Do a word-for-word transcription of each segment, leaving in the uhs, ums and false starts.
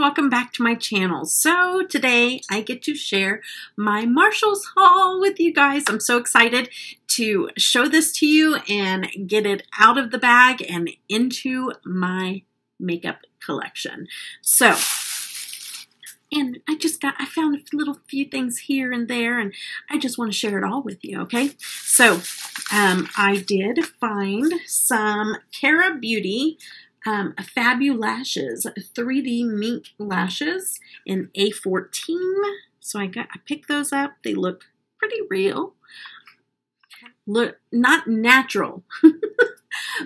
welcome back to my channel. So today I get to share my Marshall's haul with you guys. I'm so excited to show this to you and get it out of the bag and into my makeup collection. So, and I just got, I found a little few things here and there, and I just want to share it all with you, okay? So um, I did find some Kara Beauty Um, Fabu Lashes, three D Mink Lashes in A fourteen. So I got, I picked those up. They look pretty real. Look, not natural,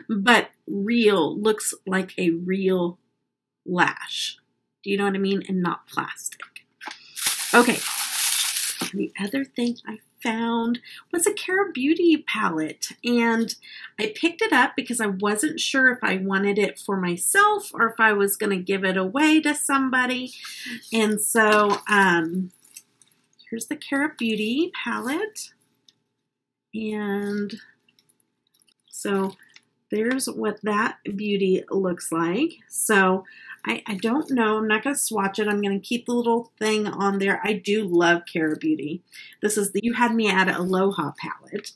but real. Looks like a real lash. Do you know what I mean? And not plastic. Okay. The other thing I found was a Kara Beauty palette, and I picked it up because I wasn't sure if I wanted it for myself or if I was going to give it away to somebody. And so um, here's the Kara Beauty palette, and so there's what that beauty looks like. So I, I don't know. I'm not going to swatch it. I'm going to keep the little thing on there. I do love Kara Beauty. This is the You Had Me at Aloha palette.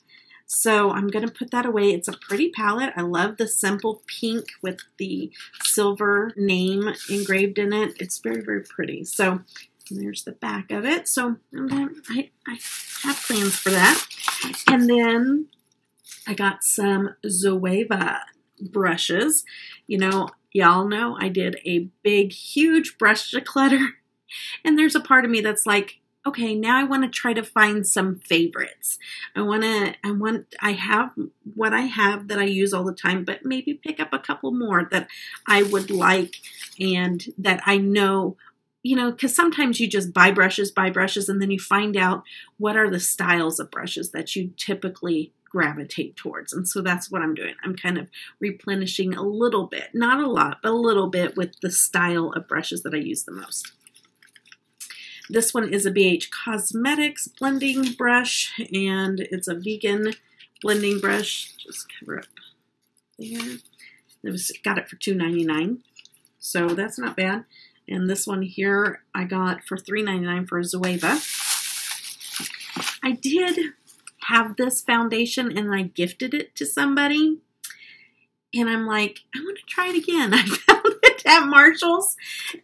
So I'm going to put that away. It's a pretty palette. I love the simple pink with the silver name engraved in it. It's very, very pretty. So there's the back of it. So I'm gonna, I, I have plans for that. And then I got some Zoeva brushes. You know, y'all know I did a big, huge brush declutter. And there's a part of me that's like, okay, now I want to try to find some favorites. I want to, I want, I have what I have that I use all the time, but maybe pick up a couple more that I would like and that I know, you know, because sometimes you just buy brushes, buy brushes, and then you find out what are the styles of brushes that you typically gravitate towards. And so that's what I'm doing. I'm kind of replenishing a little bit, not a lot, but a little bit with the style of brushes that I use the most. This one is a B H Cosmetics blending brush, and it's a vegan blending brush. Just cover up there. It was, got it for two ninety-nine, so that's not bad. And this one here I got for three ninety-nine for Zoeva. I did have this foundation and I gifted it to somebody, and I'm like, I want to try it again. I found it at Marshall's,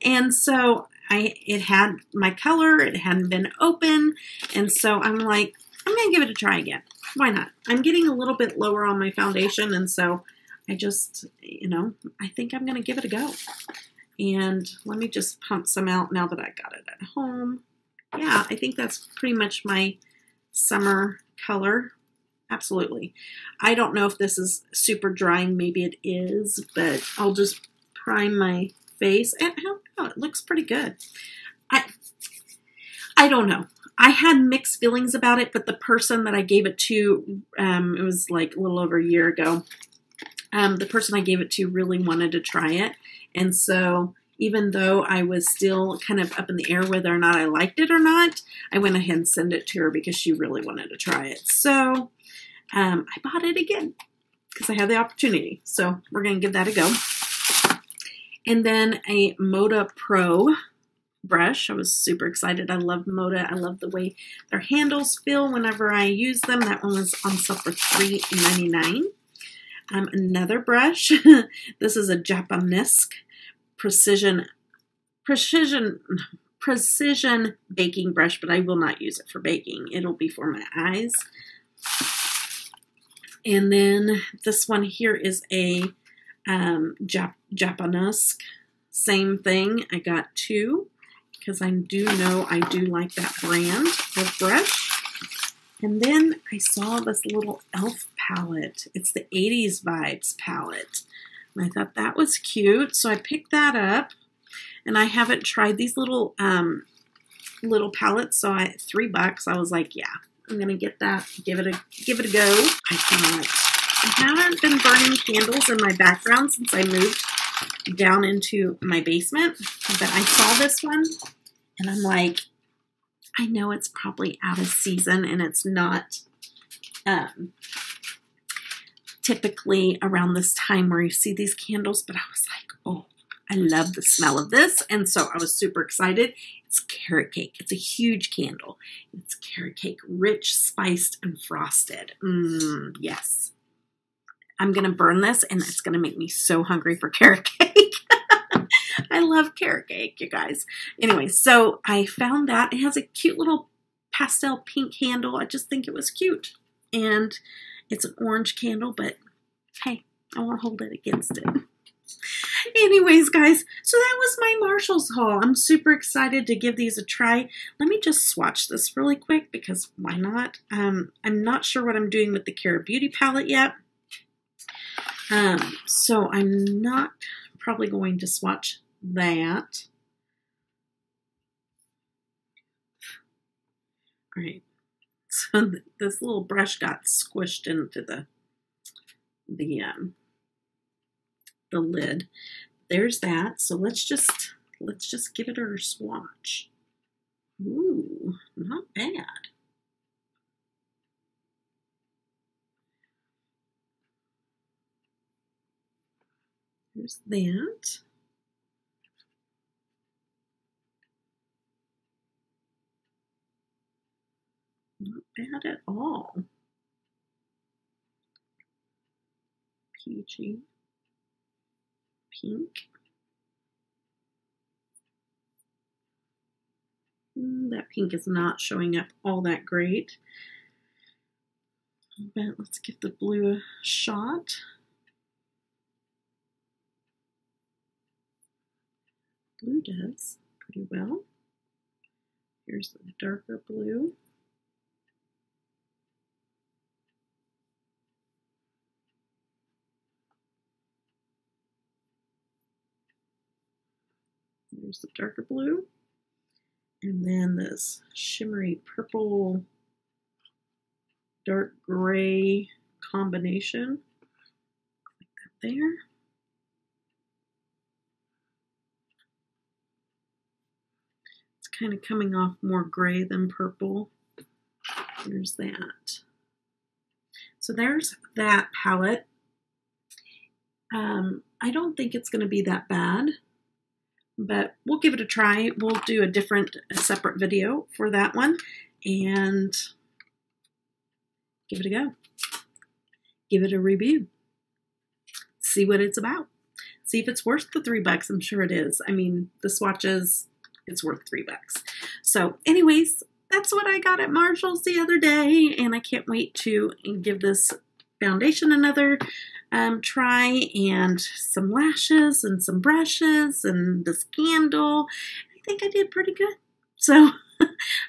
and so I it had my color, it hadn't been open, and so I'm like, I'm gonna give it a try again. Why not? I'm getting a little bit lower on my foundation, and so I just, you know, I think I'm gonna give it a go. And let me just pump some out now that I got it at home. Yeah, I think that's pretty much my summer color. Absolutely. I don't know if this is super dry. Maybe it is, but I'll just prime my face. And I don't know. It looks pretty good. I, I don't know. I had mixed feelings about it, but the person that I gave it to, um, it was like a little over a year ago. Um, the person I gave it to really wanted to try it. And so even though I was still kind of up in the air whether or not I liked it or not, I went ahead and sent it to her because she really wanted to try it. So um, I bought it again because I had the opportunity. So we're going to give that a go. And then a Moda Pro brush. I was super excited. I love Moda. I love the way their handles feel whenever I use them. That one was on sale for three ninety-nine. Um, another brush. This is a Japonesque precision precision precision baking brush, but I will not use it for baking. It'll be for my eyes. And then this one here is a um, Jap Japonesque, same thing. I got two because I do know I do like that brand of brush. And then I saw this little e l f palette. It's the eighties Vibes palette. And I thought that was cute, so I picked that up. And I haven't tried these little um, little palettes, so I three bucks. I was like, yeah, I'm gonna get that. Give it a give it a go. I thought I haven't been burning candles in my background since I moved down into my basement, but I saw this one, and I'm like, I know it's probably out of season, and it's not. Um, typically around this time where you see these candles, but I was like, oh, I love the smell of this, and so I was super excited. It's carrot cake. It's a huge candle. It's carrot cake, rich, spiced, and frosted. Mmm, yes. I'm going to burn this, and it's going to make me so hungry for carrot cake. I love carrot cake, you guys. Anyway, so I found that. It has a cute little pastel pink handle. I just think it was cute. And it's an orange candle, but hey, I won't hold it against it. Anyways, guys, so that was my Marshall's haul. I'm super excited to give these a try. Let me just swatch this really quick because why not? Um, I'm not sure what I'm doing with the Kara Beauty palette yet. Um, so I'm not probably going to swatch that. All right. So th this little brush got squished into the the um, the lid. There's that. So let's just let's just give it a swatch. Ooh, not bad. There's that. Not bad at all. Peachy. Pink. Mm, that pink is not showing up all that great. But let's give the blue a shot. Blue does pretty well. Here's the darker blue. There's the darker blue. And then this shimmery purple, dark gray combination. Click that there. It's kind of coming off more gray than purple. There's that. So there's that palette. Um, I don't think it's going to be that bad. But we'll give it a try. We'll do a different, a separate video for that one and give it a go. Give it a review. See what it's about. See if it's worth the three bucks. I'm sure it is. I mean, the swatches, it's worth three bucks. So anyways, that's what I got at Marshall's the other day. And I can't wait to give this foundation another um, try, and some lashes and some brushes and this candle. I think I did pretty good. So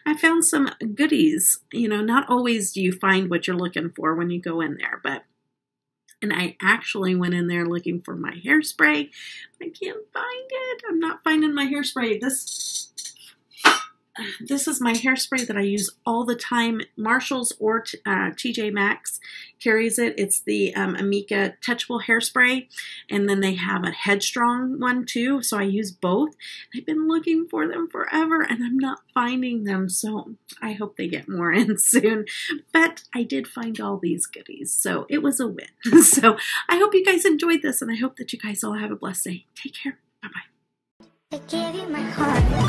I found some goodies. You know, not always do you find what you're looking for when you go in there, but, and I actually went in there looking for my hairspray. I can't find it. I'm not finding my hairspray. This This is my hairspray that I use all the time. Marshall's or uh, T J Maxx carries it. It's the um, Amika Touchable Hairspray. And then they have a Headstrong one too. So I use both. I've been looking for them forever and I'm not finding them. So I hope they get more in soon. But I did find all these goodies. So it was a win. So I hope you guys enjoyed this. And I hope that you guys all have a blessed day. Take care. Bye-bye. I gave you my heart.